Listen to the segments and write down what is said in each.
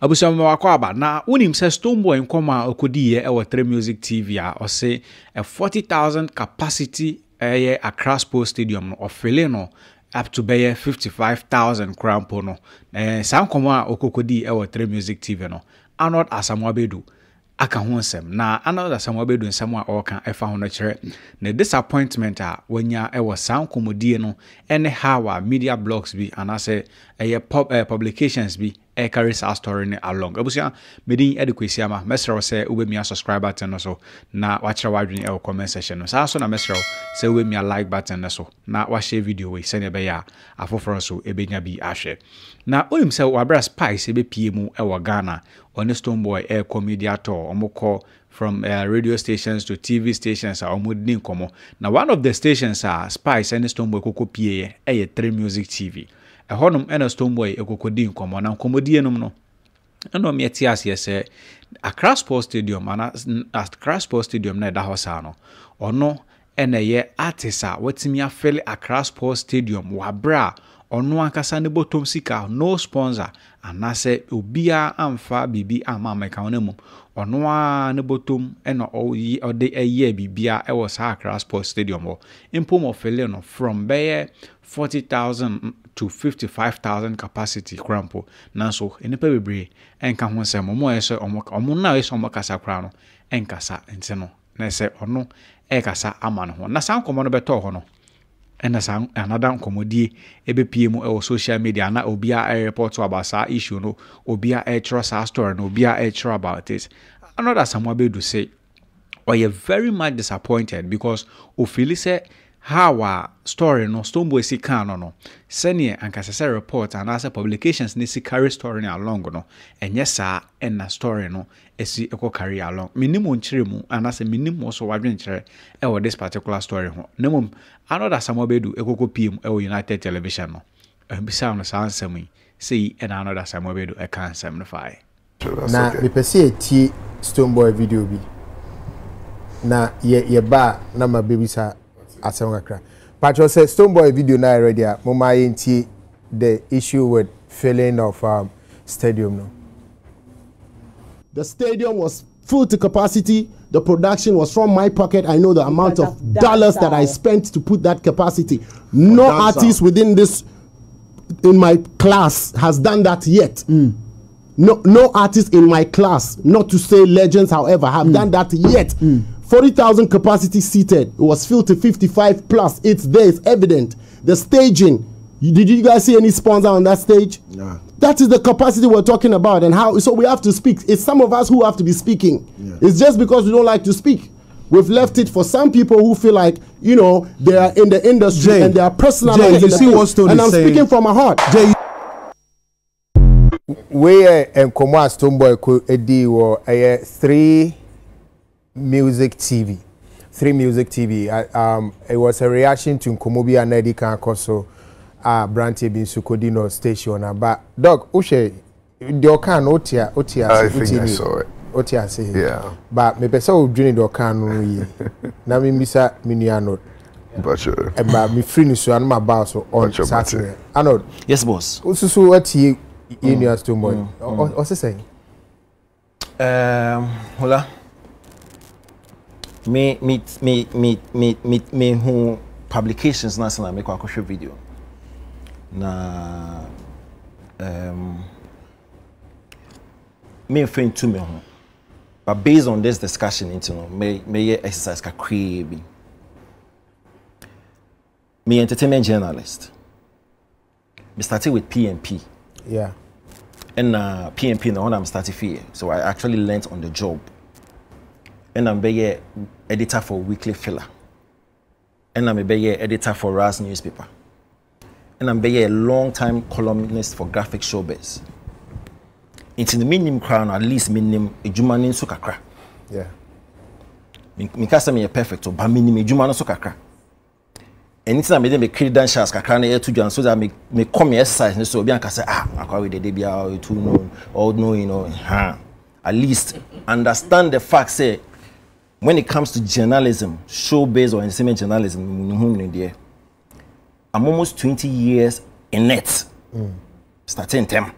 Abusa mwakwaba na unim se Stonebwoy nkoma okodiye ewa Three Music TV ya ose 40,000 capacity eye Accra Sports Stadium no ofele no up to be 55,000 crampo no sa nkoma okokodi ewa Three Music TV no anod asamwa bedu aka ho nsem na anod asamwa bedu nsem a oka efa ho no chere na disappointment a wanya ewa sa nkomodie no ene hawa media blogs bi anase eye pop publications bi e carries our story ni along abusia medin adequacy ama mesero se ubemia subscribe button no so na wachira wadwin e comment section no sa so na mesero se ubemia like button no so na wa share video we se ne be ya afoforo so ebenya bi ahwe na onim se wabra spice ebe pm e wa Ghana on Stonebwoy e comedy ator omukọ from radio stations to TV stations are omudni nkomo na one of the stations are spice and Stonebwoy kokopie e Three Music TV a honum and a Stonebwoy ekokodi nkomo na nkomodienum no eno me tias yese Accra Sports Stadium ana Accra Sports Stadium na da hosa no ono ene ye artista wetimi afele Accra Sports Stadium wa bra ono ankasa ne botom sika no sponsor anase obia amfa bibi ama meka onemu ono a ne botom eno ode eye bibia e was Accra Sports Stadium wo impomo fele no from beye 40,000 to 55,000 capacity crampo nanso enipa bebre enka ho nsem mo yese omo na yese omo kasa kra no enkasa nteno na se ono e kasa amano ho na san komo no beto ho no ena san another nkomodie ebe pm e social media na obia e report about sa issue no obia e trust our story no obia e trust about it another someone be do say we are very much disappointed because ofili say hawa story no Stonebwoy sika no no senior ankasese report and as publications ni si carry story ni along no enye sa enna story no esi eko carry along minimum nchire mu anase minimum so wadwen nchire e wo this particular story ho nemum another samobedu ekoko pm e United Television no bisa no sa ansemi sei ena another samobedu e kan samnify na me pese etie Stonebwoy video bi na ye ba na ma baby sa Akra. Patrick said Stonebwoy video now already. Mama ain't the issue with filling of stadium now. The stadium was full to capacity. The production was from my pocket. I know the amount of dollars that I spent to put that capacity. No artist within this in my class has done that yet. Mm. No artist in my class, not to say legends, however, have done that yet. Mm. 40,000 capacity seated. It was filled to 55 plus. It's there. It's evident. The staging. Did you guys see any sponsor on that stage? Nah. That is the capacity we're talking about, and how. So we have to speak. It's some of us who have to be speaking. Yeah. It's just because we don't like to speak. We've left it for some people who feel like, you know, they are in the industry and they are personalizing. You see what Stonebwoy is saying. And I'm speaking from my heart. Jay. Where and Komwa Stonebwoy could a Three Music TV, Three Music TV. It was a reaction to Nkomobi and Eddie Kankoso, Branty bin Sukodino station. But dog, Ushe, Dokan Otia, I think I saw it. Otia say, yeah. But me pesa udrini Dokan uyi. Na mi misa miniano. But sure. But me free nisu anu ma ba so on Saturday. Ano. Yes, boss. Ususu ati inyas to boy. Ose say. Hola. Me who publications national make a show video na me friend to me but based on this discussion into me exercise ka crave me entertainment journalist me started with PNP yeah and PNP now I'm starting here so I actually learned on the job and I'm a editor for Weekly Filler. And I'm a editor for RAS newspaper. And I'm a long-time columnist for Graphic Showbiz. It's in the minimum crown, at least minimum, a Jumanin Sukakra. Yeah. Mikasa me a perfect, but minimum, a Jumanin Sukakra. And it's not me, they create dance shows, Kakrana, air to John, so that me come here, exercise, and so Bianca say, ah, I call it the debut, too, no, old, no, you know, at least understand the fact, say, when it comes to journalism, show-based or entertainment journalism, I'm almost 20 years in it. Starting term.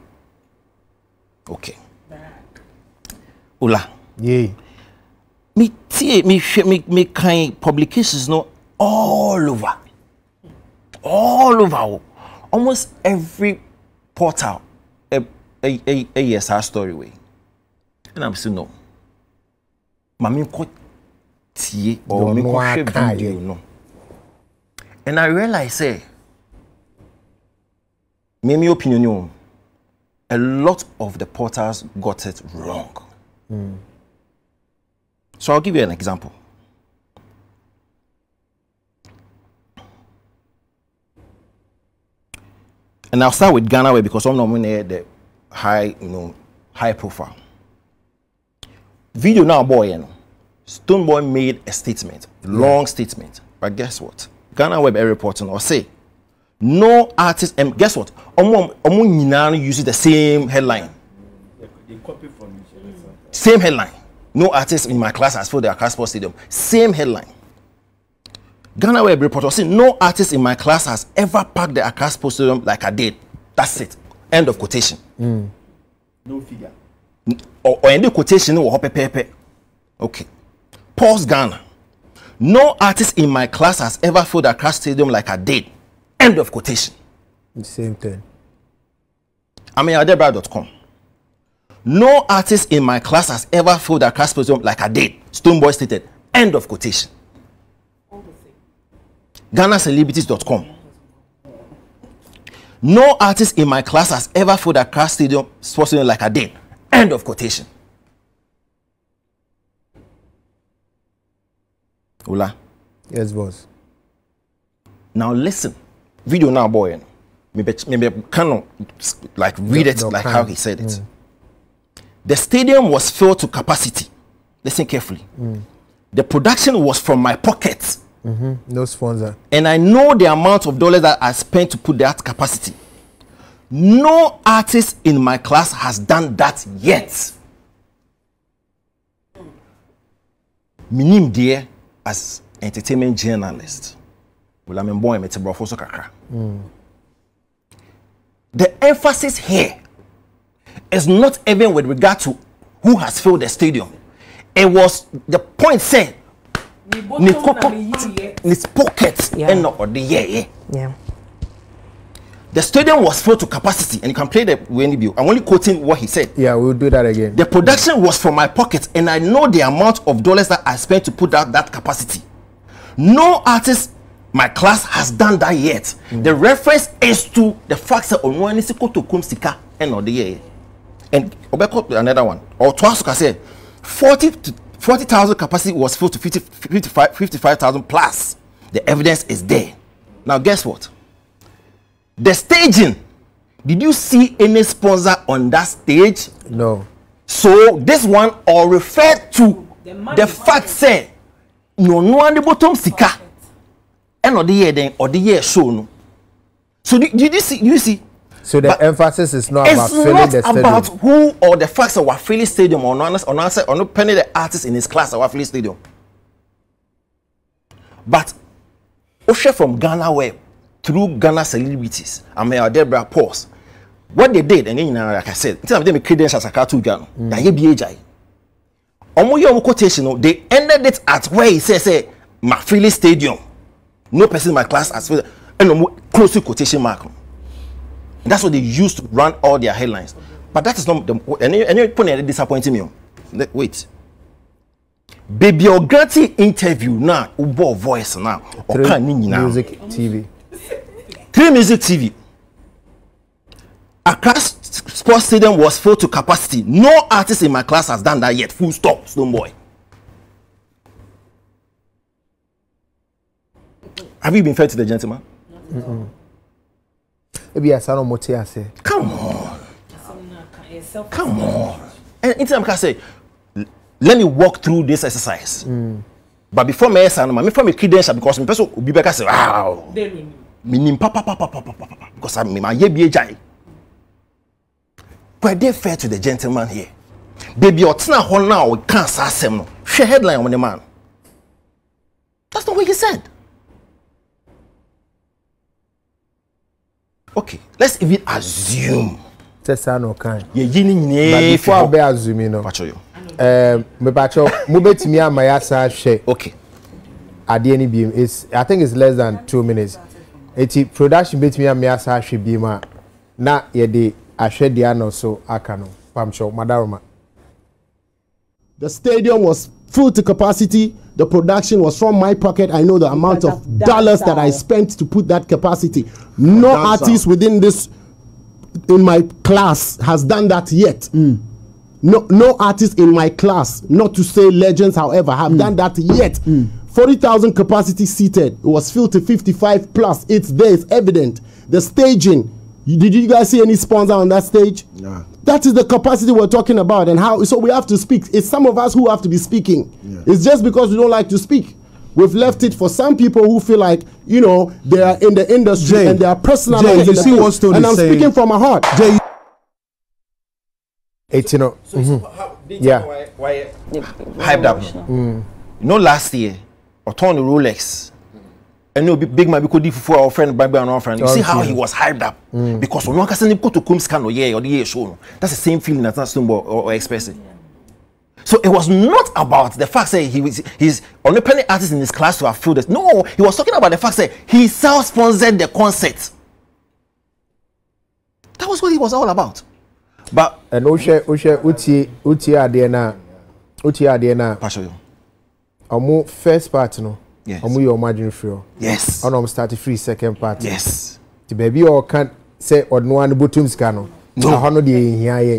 Okay. Ola. Yeah. Me kind publications no all over. Almost every portal a ESR story way. And I'm saying no. Mami ko tie or me ko share video no. And I realize say my opinion, a lot of the portals got it wrong. Mm. So I'll give you an example. And I'll start with Ghana Web because I'm nominated the high profile. Video now boy, Stonebwoy made a statement, long statement. But guess what? Ghana Web reporting or say no artist, and guess what? Omo uses the same headline. They copy from each other. Same headline. No artist in my class has filled the Accra Sports Stadium. Same headline. Ghana Web reporter said, no artist in my class has ever packed the Accra Sports Stadium like I did. That's it. End of quotation. Mm. No figure. Or end of quotation. Okay. Pause Ghana. No artist in my class has ever filled the Accra Stadium like I did. End of quotation. The same thing. Ameyawdebrah.com. No artist in my class has ever filled a class position like I did. Stonebwoy stated. End of quotation. GhanaCelebrities.com. No artist in my class has ever filled a class stadium sports stadium like I did. End of quotation. Ola. Yes, boss. Now listen. Video now, boy. Maybe can like read it like how he said it. Mm. The stadium was filled to capacity. Listen carefully. Mm. The production was from my pocket. Mm-hmm. No sponsor. And I know the amount of dollars that I spent to put that capacity. No artist in my class has done that yet. Minim dear as entertainment journalist. The emphasis here is not even with regard to who has filled the stadium. It was the point said, his pocket and not the year. Yeah. The stadium was filled to capacity, and you can play the Wendy Bill. I'm only quoting what he said. Yeah, we'll do that again. The production was from my pocket, and I know the amount of dollars that I spent to put out that capacity. No artist my class has done that yet. Mm. The reference is to the fact that and another one. Or twice I said 40,000 capacity was filled to 55,000 plus. The evidence is there. Now guess what? The staging. Did you see any sponsor on that stage? No. So this one all referred to the fact said no and the bottom sika. End of the year then or the year show no. So did you see? You see. So the but emphasis is not about filling the stadium. It's not about who or the facts of Wafili Stadium or not penny the artist in his class at Wafili Stadium. But Osha from Ghana Web through Ghana Celebrities, Ameyawdebrah pause. What they did, and then like I said, instead of them credentials as a cartoon Ghana, quotation, they ended it at where he says Wafili Stadium. No person in my class has filled and close to quotation mark. And that's what they used to run all their headlines. But that is not the any point disappointing me. Wait. Baby Ogati interview now, Ubo voice now, or can music TV. Three Music TV. Accra Sports Stadium was full to capacity. No artist in my class has done that yet. Full stop, Stonebwoy. Have you been fair to the gentleman? Mm-mm. Come on. Come on. And anytime I can say, let me walk through this exercise. Mm. But before me, I'm before me credential because my person will be back and say, wow. Me papa because I'm my yebi. Were they fair to the gentleman here? Baby, you're not now. We can't say him. Share headline on the man. That's not what he said. Okay, let's even assume. But before I assume, you know. Okay. At the end, it's I think it's less than 2 minutes. It's production bit me and Miasa should be ma. Na yede ashe di ano so akano pamcho madaroma. The stadium was full to capacity. The production was from my pocket. I know the amount of dollars that I spent to put that capacity. No artist within this in my class has done that yet. Mm. No artist in my class, not to say legends, however, have done that yet. Mm. 40,000 capacity seated. It was filled to 55 plus. It's there. It's evident. The staging. Did you guys see any sponsor on that stage? Nah. That is the capacity we're talking about, and how. So we have to speak. It's some of us who have to be speaking. Yeah. It's just because we don't like to speak. We've left it for some people who feel like, you know, they are in the industry and they are personal. You see what Stone is saying. And I'm speaking from my heart. Jay. It's, you know. Hyped up. You know, last year, I turned the Rolex. And no big man because for our friend Baby and our friend. You see how he was hyped up because when one person go to Kumskan or yeah or the show, that's the same feeling that Stonebwoy or expressing. So it was not about the fact that he's only penny artist in his class to have filled it. No, he was talking about the fact that he self-sponsored the concert. That was what he was all about. But and Uti Adena, our first partner. Yes. Your margin free. Yes. I'm starting free second part. Yes. The baby or can't say or no one but no. Ebusiana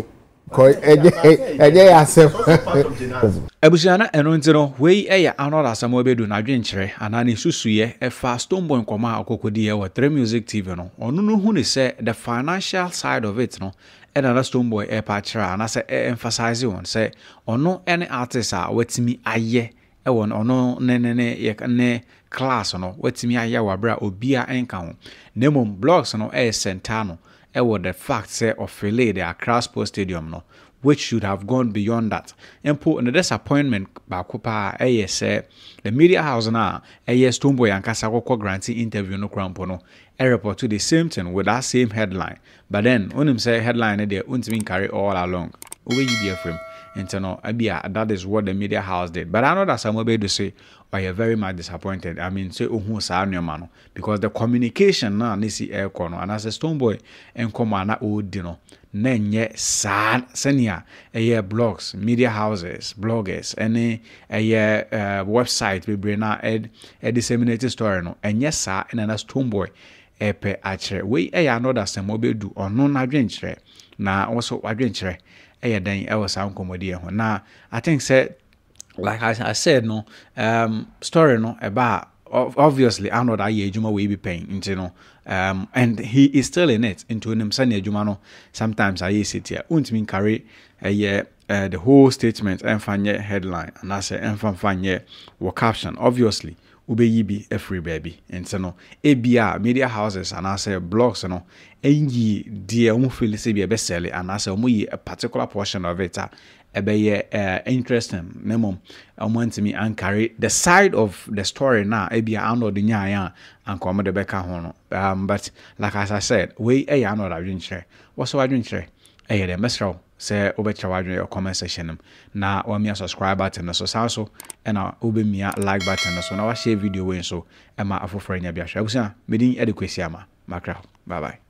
enontino we eya anora asamo be do na dwenkyere anani susuye e fa Stonebwoy nkoma akokodi e wo Three Music TV no onu no hu ne se the financial side of it no and another Stonebwoy e pa kyera na se emphasize on say onu any artist a wetimi aye ne class no wetimi aye wa bra obia enka ho nemom blogs no e centano ewo the fact say of the Accra Sports Stadium no which should have gone beyond that and put in the disappointment by kupa say the media house na Stonebwoy ankasa kokko grantee interview no krampo no report to the same thing with that same headline but then when him say headline there won't even carry all along we be a frame. Internal, that is what the media house did. But I know that some of you say, "Oh, you're very much disappointed." I mean, say, "Oh, man," because the communication now needs to air corner. And as a Stonebwoy and Commander Odino, Nenye San Senior, a year blogs, media houses, bloggers, any a year website we bring out a disseminated story. No, and yes, sir, and another Stonebwoy, a pair actually. We I know that some of you do or no, not drink. Now, also, I drink. Now, I think said, like I said, no, story no about obviously I know that Juma will be paying, you know, and he is still in it. Into him saying Juma no, sometimes I sit here, won't mean carry a year. The whole statement and fanye headline, and I say and fanye were caption obviously. Ube yibi a free baby and so no ABR media houses and I say blogs and no ye dear felicity be a bestseller and I say a particular portion of it a interesting nemo and want to me and carry the side of the story now ABR and or the nya and come the becca hono but like as I said we a know that I didn't share what's what I didn't share a the mesro say over your comment section na or me subscribe button so so and I ube me like button so now share video when so Emma my afofra nya bia hwa busa me din adekwesi ama makra bye bye